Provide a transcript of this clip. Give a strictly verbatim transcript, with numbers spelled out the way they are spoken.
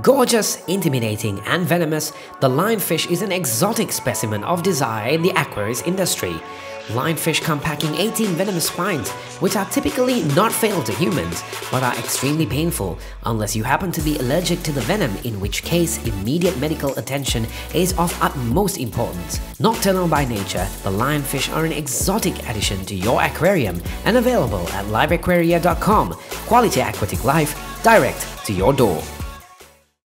Gorgeous, intimidating and venomous, the lionfish is an exotic specimen of desire in the Aquarius industry. Lionfish come packing eighteen venomous spines, which are typically not fatal to humans, but are extremely painful, unless you happen to be allergic to the venom, in which case immediate medical attention is of utmost importance. Nocturnal by nature, the lionfish are an exotic addition to your aquarium and available at Live Aquaria dot com. Quality aquatic life, direct to your door.